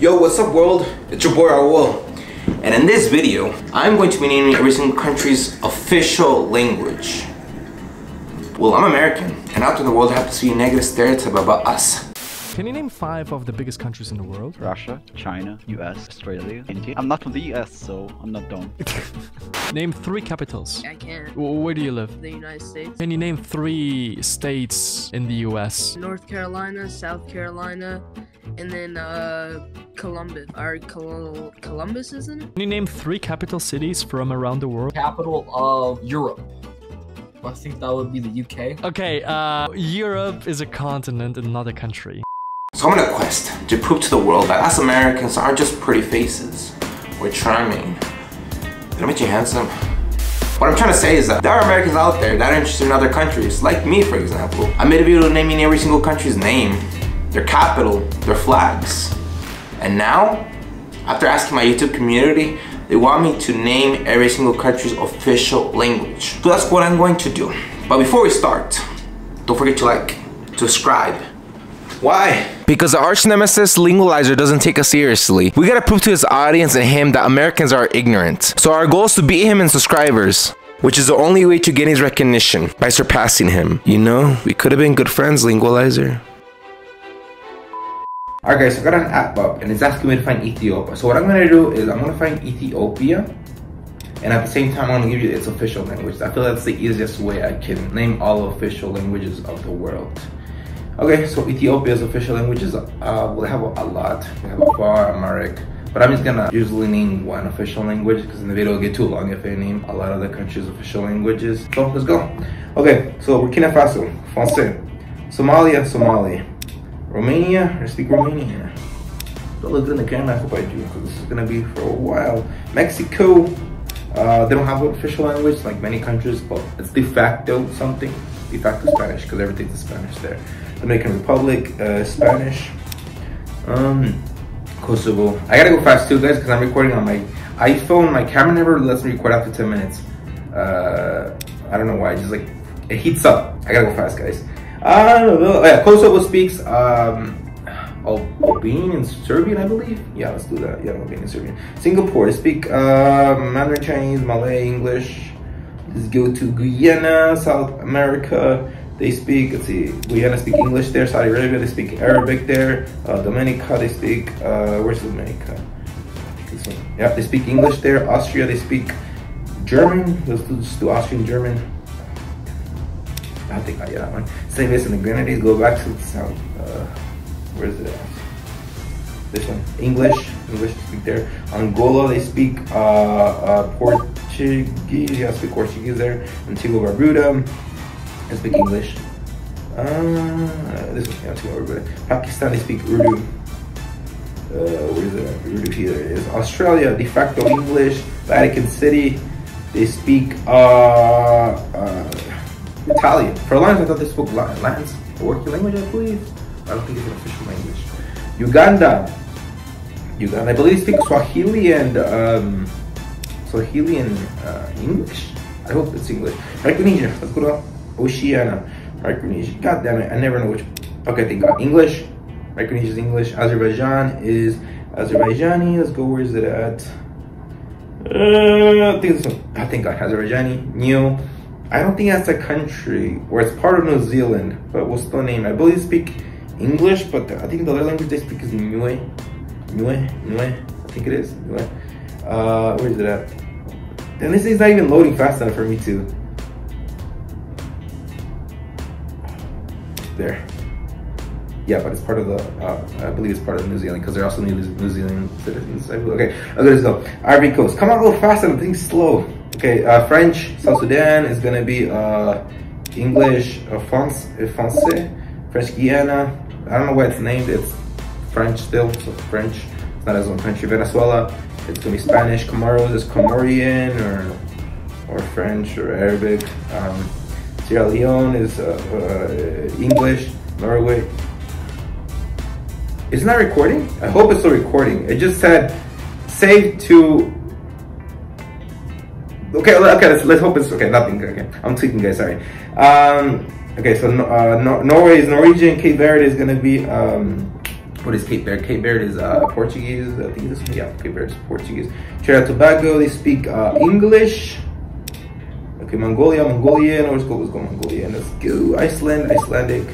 Yo, what's up world? It's your boy Raul, and in this video, I'm going to be naming every single country's official language. Well, I'm American, and out in the world I have to see a negative stereotype about us. Can you name 5 of the biggest countries in the world? Russia, China, US, Australia, India. I'm not from the US, so I'm not dumb. Name 3 capitals. I can't. Where do you live? The United States. Can you name 3 states in the US? North Carolina, South Carolina, and then Columbus, or Columbus, isn't it? Can you name 3 capital cities from around the world? Capital of Europe. I think that would be the UK. Okay, Europe is a continent and not a country. So I'm on a quest to prove to the world that us Americans aren't just pretty faces. We're charming. Did I make you handsome? What I'm trying to say is that there are Americans out there that are interested in other countries, like me for example. I made a video naming every single country's name, their capital, their flags. And now, after asking my YouTube community, they want me to name every single country's official language. So that's what I'm going to do. But before we start, don't forget to like, subscribe. Why? Because the arch nemesis Lingualizer doesn't take us seriously. We gotta prove to his audience and him that Americans are ignorant. So our goal is to beat him in subscribers, which is the only way to gain his recognition, by surpassing him. You know, we could have been good friends, Lingualizer. Alright guys, so I got an app up and it's asking me to find Ethiopia. So what I'm going to do is I'm going to find Ethiopia, and at the same time I'm going to give you its official language. I feel that's the easiest way I can name all official languages of the world. Okay, so Ethiopia's official languages, well, they have a lot. They have Far, Amharic, but I'm just going to usually name one official language because in the video it'll get too long if I name a lot of the country's official languages. So let's go. Okay, so Burkina Faso, Francais, Somalia, Somali. Romania, I speak Romanian. Don't look in the camera, I hope I do, because this is gonna be for a while. Mexico, they don't have an official language like many countries, but it's de facto something. De facto Spanish, because everything's Spanish there. Dominican Republic, Spanish. Kosovo. I gotta go fast too, guys, because I'm recording on my iPhone. My camera never lets me record after 10 minutes. I don't know why, just like, it heats up. I gotta go fast, guys. Yeah, Kosovo speaks Albanian and Serbian, I believe. Yeah, let's do that. Yeah, Albanian and Serbian. Singapore, they speak Mandarin Chinese, Malay, English. Let's go to Guyana, South America. They speak, let's see, Guyana speak English there. Saudi Arabia, they speak Arabic there. Dominica, they speak, where's Dominica? This one. Yeah, they speak English there. Austria, they speak German. Let's just do Austrian German. I think I got that one. Same as in the Grenadines, go back to the south. Where is it at? This one. English speak there. Angola, they speak Portuguese. Yeah, I speak Portuguese there. Antigua Barbuda, I speak English. This one, Antigua Barbuda. Pakistan, they speak Urdu. Where is it at? Urdu here it is. Australia, de facto English. Vatican City, they speak Italian. For a long time I thought they spoke Latin, a working language I believe. I don't think it's an official language. Uganda, I believe they speak Swahili and English. I hope it's English. Micronesia, let's go to Oceania. Micronesia, god damn it, I never know which. Okay, thank god. English, Micronesia is English. Azerbaijan is Azerbaijani. Let's go, where is it at? I think it's, I think Azerbaijani. Neo, I don't think that's a country, or it's part of New Zealand, but we'll still name it. I believe they speak English, but I think the other language they speak is Niue, I think it is. Where is it at? And this is not even loading fast enough for me to. There. Yeah, but it's part of the, I believe it's part of New Zealand, because they're also New Zealand citizens. Okay, let's go. Ivory Coast. Come on, go fast, and think slow. Okay, French, South Sudan is gonna be English, Francais, French Guiana. I don't know why it's named, it's French still, so French, it's not as one country. Venezuela, it's gonna be Spanish. Comoros is Comorian or French or Arabic. Sierra Leone is English. Norway. It's not recording? I hope it's still recording. It just said save to. Okay, let's hope it's okay. Nothing. Okay, I'm tweaking, guys. Sorry. Okay, so Norway is Norwegian. Cape Verde is gonna be What is Cape Verde? Cape Verde is Portuguese, I think this one. Yeah, Cape Verde is Portuguese. Trinidad and Tobago, they speak English. Okay, Mongolia, Mongolian. Let's go Mongolian. Let's go Iceland, Icelandic.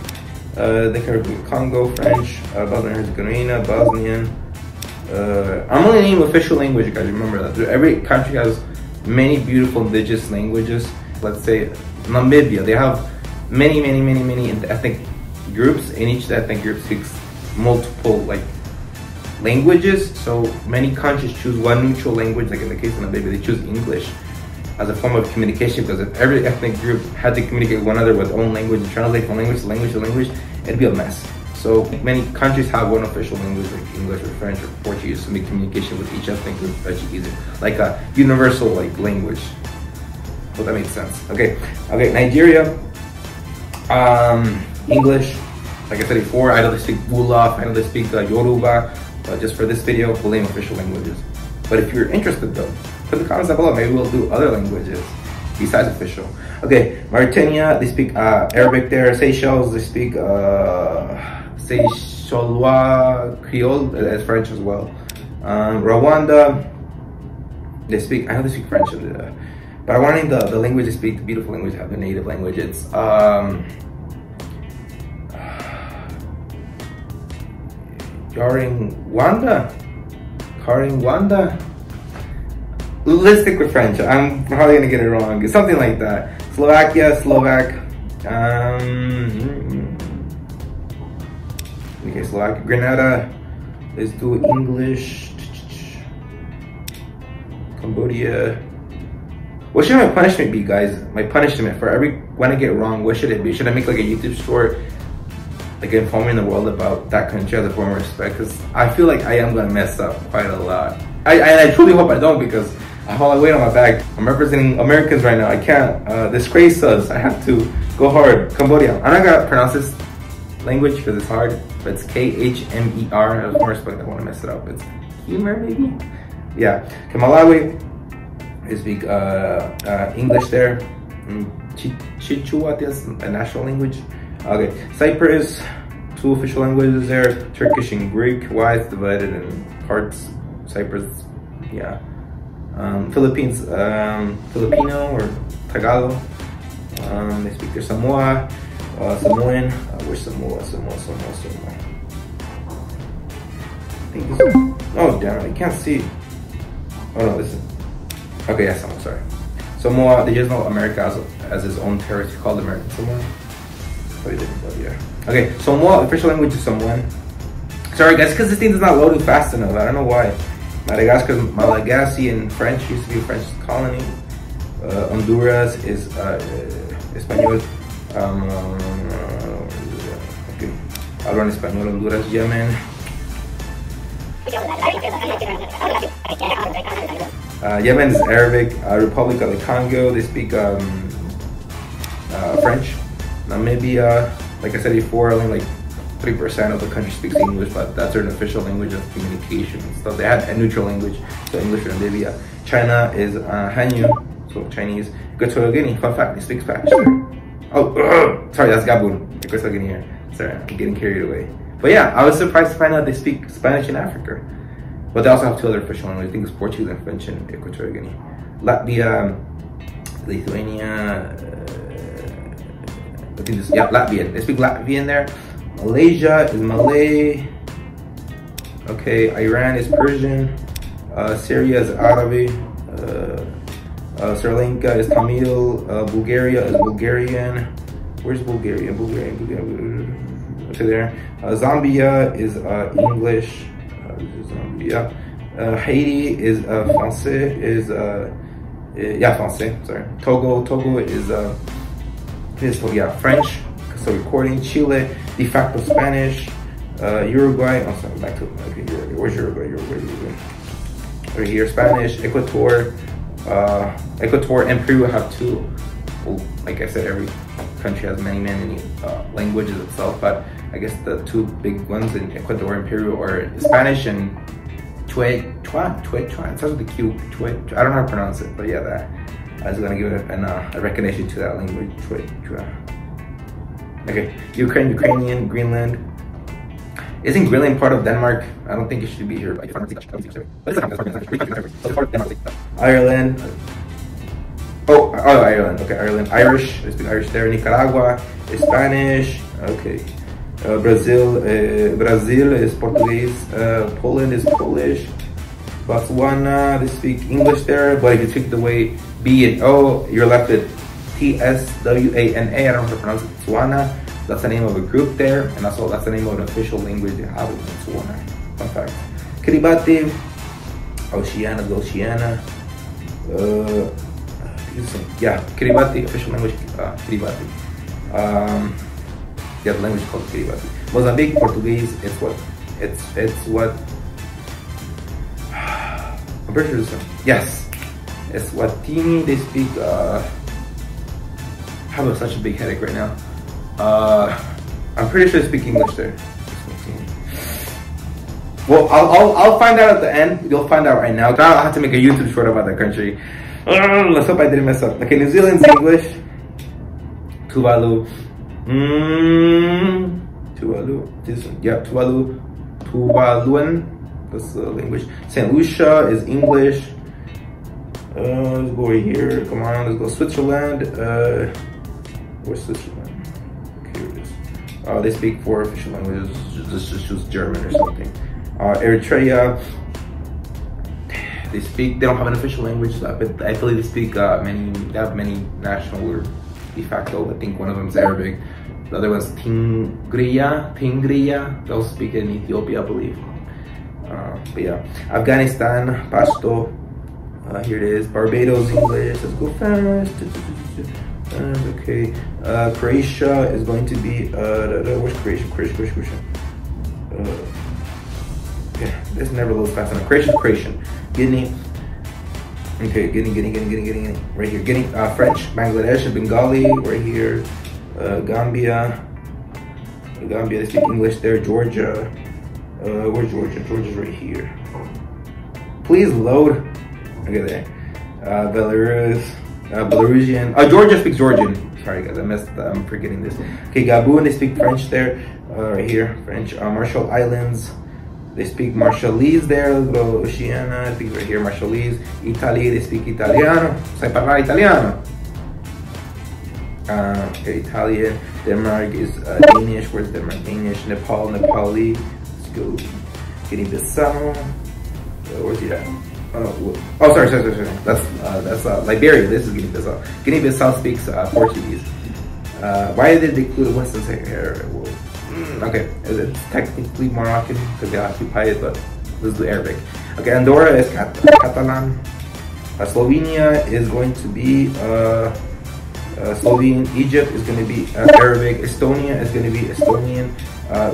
Then Caribbean, Congo, French, Bosnia and Herzegovina, Bosnian. I'm only naming official language, guys. Remember that every country has many beautiful indigenous languages. Let's say Namibia, they have many ethnic groups, and each ethnic group speaks multiple languages. So many countries choose one neutral language, like in the case of Namibia, they choose English as a form of communication, because if every ethnic group had to communicate with one another with their own language and translate from language to language to language, it'd be a mess. So many countries have one official language, like English or French or Portuguese, to make communication with each ethnic group much easier, like a universal language. Well, that makes sense. Okay, Nigeria, English. Like I said before, I know they speak Wolof, I know they speak Yoruba, but just for this video, we'll name official languages. But if you're interested though, put the comments down below, maybe we'll do other languages besides official. Okay, Mauritania, they speak Arabic there. Seychelles, they speak Seychellois Creole, that's French as well. Rwanda, I know they speak French, but I want to name the language they speak, the beautiful language, have their native language. It's Karingwanda. Let's stick with French. I'm probably gonna get it wrong. It's something like that. Slovakia, Slovak. Okay, Slovakia. Grenada. Let's do English. Cambodia. What should my punishment be, guys? My punishment for every when I get it wrong, what should it be? Should I make like a YouTube short, like informing the world about that country as a form of respect? Because I feel like I am gonna mess up quite a lot. I truly hope I don't, because I haul my weight on my back. I'm representing Americans right now. I can't disgrace us. I have to go hard. Cambodia. I'm not gonna pronounce this language because it's hard, but it's Khmer. Of course, but I want to mess it up. It's humor, maybe. Yeah. Okay, Malawi. They speak English there. Chichua is a national language. Okay, Cyprus. Two official languages there: Turkish and Greek. Why it's divided in parts. Cyprus, yeah. Philippines, Filipino or Tagalog. They speak their Samoa, Samoan. Where's Samoa? I think this one. Oh, damn it, I can't see. Oh, no, this is. Okay, yes, I'm sorry. Samoa, they just know America as its own territory called American Samoa. But yeah. Okay, Samoa, official language is Samoan. Sorry, guys, because this thing does not load fast enough. I don't know why. Madagascar, Malagasy, and French used to be a French colony. Honduras is Espanol. Okay. Hablan Espanol, Honduras, Yemen. Yemen is Arabic. Republic of the Congo, they speak French. Namibia, like I said before, only 3% of the country speaks English, but that's an official language of communication. So they had a neutral language, so English or Namibia. China is Hanyu, so Chinese. Equatorial Guinea, fun fact, they speak Spanish. Oh, sorry, that's Gabon. Equatorial Guinea here. Sorry, I'm getting carried away. But yeah, I was surprised to find out they speak Spanish in Africa. But they also have two other official languages. I think it's Portuguese and French in Equatorial Guinea. Latvia, Lithuania, I think this, yeah, Latvian. They speak Latvian there. Malaysia is Malay. Okay, Iran is Persian. Syria is Arabic. Sri Lanka is Tamil. Bulgaria is Bulgarian. Where's Bulgaria? Bulgarian. Okay, there. Zambia is English. Zambia. Haiti is Francais. Francais. Sorry. Togo is French. So recording Chile, de facto Spanish, Uruguay. Oh, sorry, back to Uruguay. Where's Uruguay? Right here, Spanish. Ecuador and Peru have two. Well, like I said, every country has many languages itself, but I guess the two big ones in Ecuador and Peru are Spanish and Tswana. It starts with the Q. I don't know how to pronounce it, but yeah, that. I was gonna give it a recognition to that language. Okay, Ukrainian, Greenland, Isn't grilling part of Denmark? I don't think it should be here. Ireland. Oh, Ireland. Okay, Ireland. Irish. There's been Irish there. Nicaragua. Spanish. Okay. Brazil. Brazil is Portuguese. Poland is Polish. Botswana, they speak English there, but if you take the way B and O, you're left with T-S-W-A-N-A. I don't know how to pronounce it. Tswana. That's the name of a group there, and also that's the name of an official language they have in Tswana. Fun fact. Kiribati. Oceania, Oceania. Yeah, Kiribati, official language Kiribati. Yeah, the language called Kiribati. Mozambique, Portuguese, it's what I'm pretty sure this one. Yes. Eswatini, they speak I have such a big headache right now. I'm pretty sure they speak English there. Well, I'll find out at the end. You'll find out right now. Now I'll have to make a YouTube short about that country. Let's hope I didn't mess up. Okay, New Zealand's English. Tuvalu. Tuvalu. This one. Yeah, Tuvalu. Tuvaluan. That's the language. St. Lucia is English. Let's go over here. Come on, let's go Switzerland. Where's Switzerland? Okay, here it is. They speak four official languages. Let's just choose German or something. Eritrea. They don't have an official language, but I believe they speak they have many national or de facto. I think one of them is Arabic. The other one's Tingria. They'll speak in Ethiopia, I believe. But yeah, Afghanistan, Pashto. Here it is, Barbados English. Let's go fast. Okay, Croatia is going to be. Where's Croatia? Croatia. Yeah, this never looks fast enough. Croatian. Guinea. Okay, Guinea. Right here. Guinea, French, Bangladesh, and Bengali. Right here. Gambia, they speak English there. Georgia. Where's Georgia? Georgia's right here. Please load. Okay, there. Belarus. Belarusian. Georgia speaks Georgian. Sorry, guys. I'm forgetting this. Okay, Gabon, they speak French there. Right here. French. Marshall Islands. They speak Marshallese there. Let's go Oceania. I think right here Marshallese. Italy. They speak Italiano. Sai parlare Italiano. Italian. Denmark is Danish. Where's Denmark? Danish. Nepal. Nepali. Let's go. Guinea-Bissau. Where's it at? Oh, sorry. That's Liberia. This is Guinea-Bissau. Guinea-Bissau speaks Portuguese. Why did they include Western Sahara? Well, okay, it's technically Moroccan because they occupy it, but let's do Arabic. Okay, Andorra is Catalan. Slovenia is going to be Slovene. Egypt is going to be Arabic. Estonia is going to be Estonian.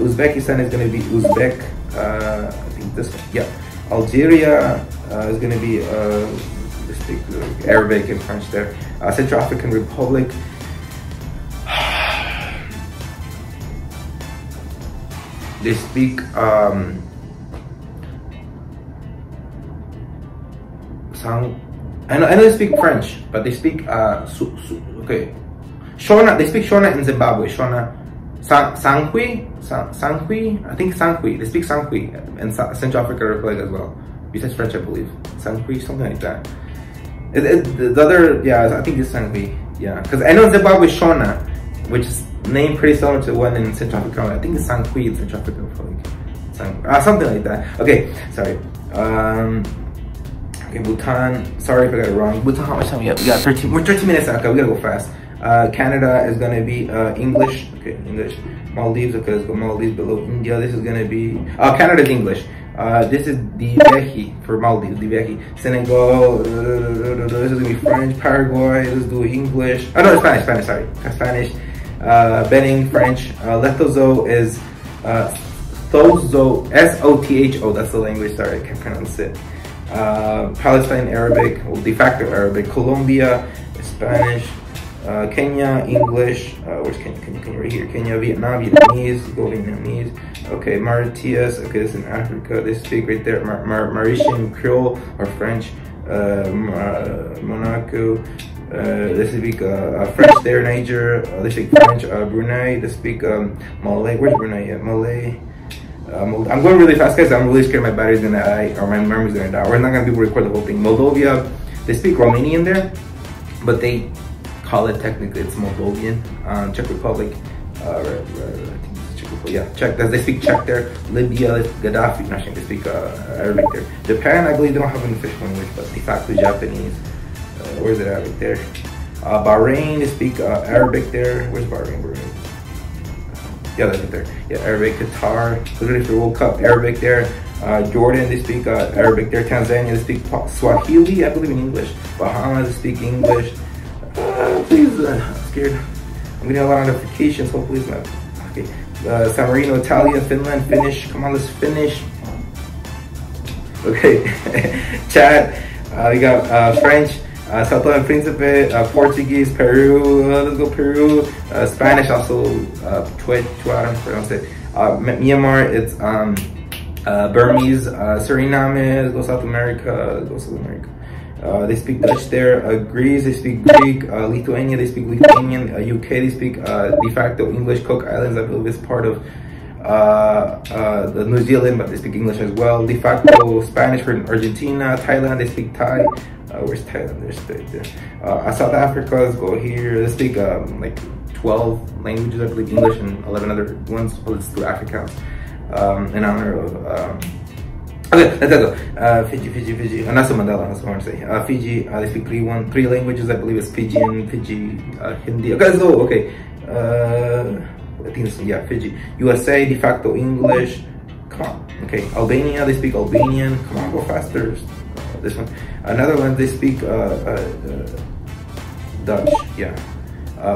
Uzbekistan is going to be Uzbek. I think this one. Yeah. Algeria is going to be Arabic and French there. Central African Republic. They speak I know they speak French, but they speak okay. Shona, they speak Shona in Zimbabwe. Shona, Sanghui. I think Sanghui. They speak Sanghui in Central African Republic as well. Besides French, I believe Sanghui, something like that. I think it's Sanghui. Yeah, because I know Zimbabwe Shona, which is name pretty similar to one in Central Africa. I think it's Sanghui in Central Africa Republic. Something like that. Okay, sorry. Okay, Bhutan. Sorry if I got it wrong. Bhutan, how much time we have? We got 13. We're 13 minutes. Okay, we gotta go fast. Canada is gonna be English. Okay, English. Maldives. Okay, let's go Maldives below India. This is gonna be Canada is English. This is Divehi for Maldives. Divehi. Senegal. This is gonna be French. Paraguay. Let's do English. Oh no, Spanish. Sorry, Spanish. Benin, French. Lesotho is Thozo, S-O-T-H-O. That's the language. Sorry, I can't pronounce it. Palestine, Arabic, well, de facto Arabic. Colombia, Spanish. Kenya, English. Where's Kenya? Right here. Kenya, Vietnam, Vietnamese. Go Vietnamese. Okay, Mauritius. Okay, this is in Africa. They speak right there. Mauritian Creole or French. Monaco. They speak French there, Niger. They speak French. Brunei. They speak Malay. Where's Brunei? Malay. I'm going really fast, guys. I'm really scared my battery's gonna die or my memory's gonna die. We're not gonna be able to record the whole thing. Moldova, they speak Romanian there, but they call it technically it's Moldovan. Czech Republic, I think it's Czech Republic. Yeah, Czech. They speak Czech there. Libya, Gaddafi. No, they speak Arabic there. Japan, I believe they don't have an official language, but de facto Japanese. Where's it at right there? Bahrain, they speak Arabic there. Where's Bahrain? Yeah, that's right there. Yeah, Arabic, Qatar, look at the World Cup, Arabic there. Jordan, they speak Arabic there. Tanzania, they speak Swahili, I believe in English. Bahamas, they speak English. Please, I'm scared. I'm getting a lot of notifications, hopefully it's not. Okay. San Marino, Italia, Finland, Finnish. Come on, let's finish. Okay, Chad, we got French. South African Principe, Portuguese, Peru, let's go Peru, Spanish also, Tswana, pronounce it, Myanmar, it's Burmese, Suriname, let's go South America, they speak Dutch there, Greece, they speak Greek, Lithuania, they speak Lithuanian, UK, they speak de facto English, Cook Islands, I believe it's part of the New Zealand, but they speak English as well, de facto Spanish for Argentina, Thailand, they speak Thai. Where's Thailand? There's South Africa, let's go here. Let's speak like 12 languages, I believe, English and 11 other ones. Well, let's do Afrikaans in honor of. Okay, let's go. Fiji. Nelson Mandela, that's what I want to say. Fiji, they speak three languages, I believe it's Fijian, Hindi. Okay, let's go. Okay. I think it's, yeah, Fiji. USA, de facto English. Come on. Okay. Albania, they speak Albanian. Come on, go faster. This one, another one, they speak Dutch, yeah.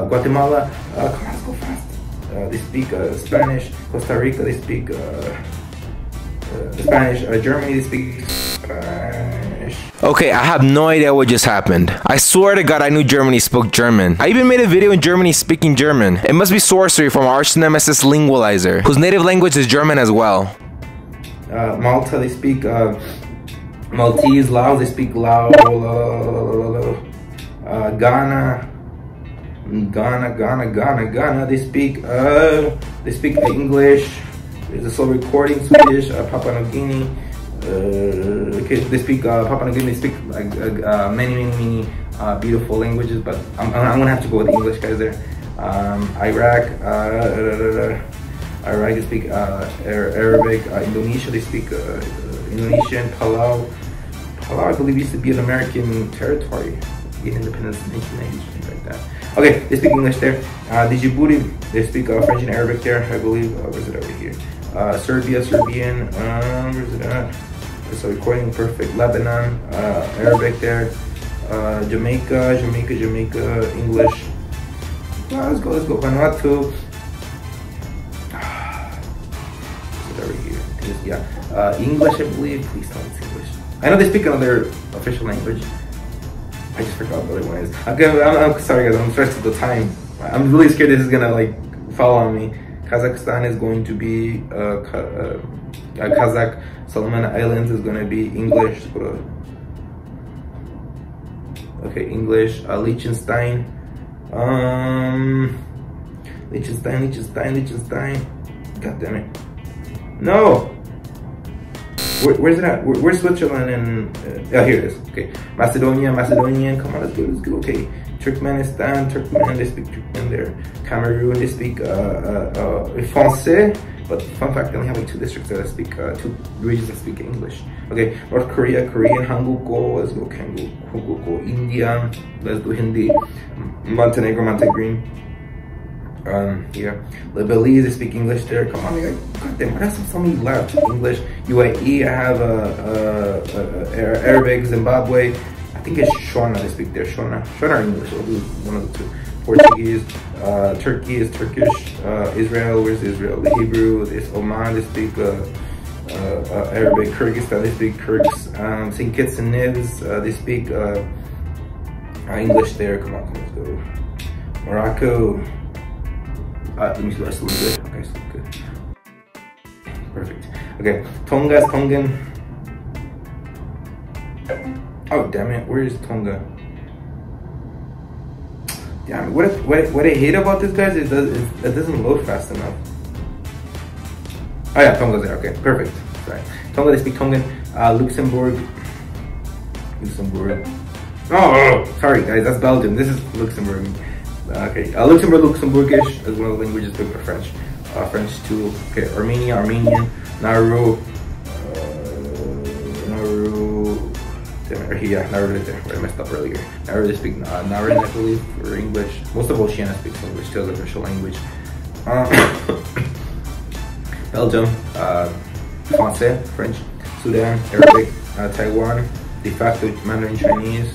Guatemala, come on, let's go fast. They speak Spanish. Costa Rica, they speak Spanish. Germany, they speak Spanish. Okay, I have no idea what just happened. I swear to God, I knew Germany spoke German. I even made a video in Germany speaking German. It must be sorcery from our arch nemesis Lingualizer, whose native language is German as well. Malta, they speak Maltese, Lao, they speak Lao, Ghana, they speak English, there's a slow recording, Swedish, Papua New Guinea, okay, they speak Papua New Guinea, they speak many beautiful languages, but I'm gonna have to go with English guys there, Iraq, Iraq, they speak Arabic, Indonesia, they speak Indonesian, Palau I believe used to be an American territory, independence in 1990s, things like that. Okay, they speak English there. Djibouti, they speak French and Arabic there, I believe. Where is it over here? Serbia, Serbian, where is it at? So recording perfect. Lebanon, Arabic there. Jamaica, English. Let's go. Vanuatu. Yeah, English, I believe. Please tell me it's English. I know they speak another official language. I just forgot what it was. Okay, I'm sorry guys, I'm stressed at the time. I'm really scared this is gonna like fall on me. Kazakhstan is going to be Kazakh. Solomon Islands is gonna be English. Okay, English. Liechtenstein. Liechtenstein. God damn it. No. Where's it at? Where's Switzerland and... oh, here it is. Okay. Macedonian. Come on, let's go. Okay. Turkmenistan. They speak Turkmen there. Cameroon. They speak Francais. But fun fact, they only have like two districts that speak... two regions that speak English. Okay. North Korea. Korean. Hanguko. Let's go. Hanguko. India. Let's do Hindi. Montenegro. Montenegrine. Yeah, the Belize, they speak English there. Come on, God damn, what else have so many left? English, UAE, I have Arabic, Zimbabwe. I think it's Shona they speak there. Shona or English, I'll do one of the two. Portuguese, Turkey is Turkish, Israel, where's Israel? The Hebrew, it's Oman, they speak Arabic, Kyrgyzstan, they speak Kyrgyz, St. Kitts and Nevis, they speak English there. Come on, let's go. Morocco. Let me see, that's good. Okay, so good. Perfect. Okay, Tongan. Oh, damn it. Where is Tonga? Damn it. What I hate about this, guys, it doesn't load fast enough. Oh yeah, Tonga's there, okay, perfect. Sorry. Tonga, they speak Tongan. Luxembourg. Oh, sorry guys, that's Belgium. This is Luxembourg. Okay, Luxembourgish as one of the languages spoken by French. French too. Okay, Armenia, Armenian, Nauru. Yeah, Nauru is there. I messed up earlier. Nauru, they speak Nauru, I believe, or English. Most of Oceania speaks English, still the official language. Belgium, Francais, French, Sudan, Arabic, Taiwan, de facto Mandarin Chinese.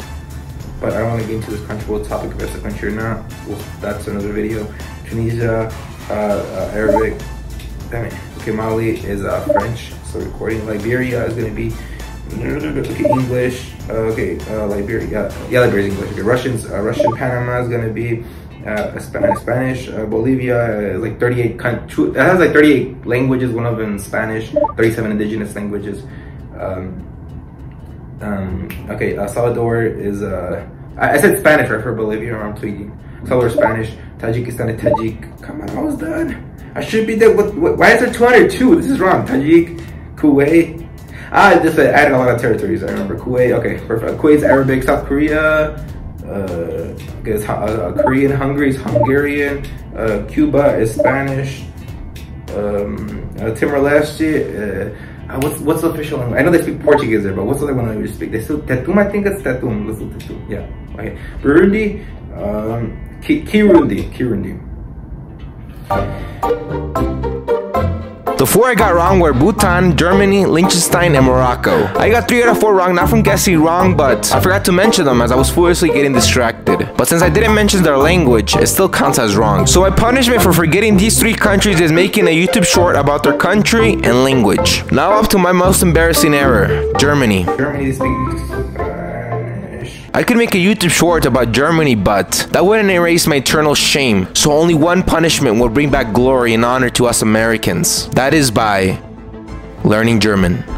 But I don't want to get into this controversial topic if it's a country or not. Well, that's another video. Tunisia, Arabic. Damn it. Okay, Mali is French, so recording. Liberia is going to be okay, English. Okay, Liberia. Yeah, Liberia is English. Okay, Russians. Russian. Panama is going to be Spanish. Bolivia, like 38 countries. It has like 38 languages, one of them Spanish, 37 indigenous languages. Okay, Salvador is I said Spanish right for Bolivia, or I'm tweaking. Salvador Spanish, Tajikistan is Tajik. Come on, I was done. I should be there. What, why is there 202? This is wrong. Tajik, Kuwait. I just added a lot of territories. I remember Kuwait. Okay, perfect. Kuwait's Arabic. South Korea, is Korean. Hungary is Hungarian. Cuba is Spanish. Timor-Leste. What's the official language? I know they speak Portuguese there, but what's the other one language they speak? They still Tetum, I think it's Tetum. Let's do Tetum. Yeah. Okay. Burundi, Kirundi. The four I got wrong were Bhutan, Germany, Liechtenstein, and Morocco. I got 3 out of 4 wrong, not from guessing wrong, but I forgot to mention them as I was foolishly getting distracted. But since I didn't mention their language, it still counts as wrong. So my punishment for forgetting these 3 countries is making a YouTube short about their country and language. Now up to my most embarrassing error, Germany. Germany speaks Spanish. I could make a YouTube short about Germany, but that wouldn't erase my eternal shame. So only one punishment will bring back glory and honor to us Americans. That is by learning German.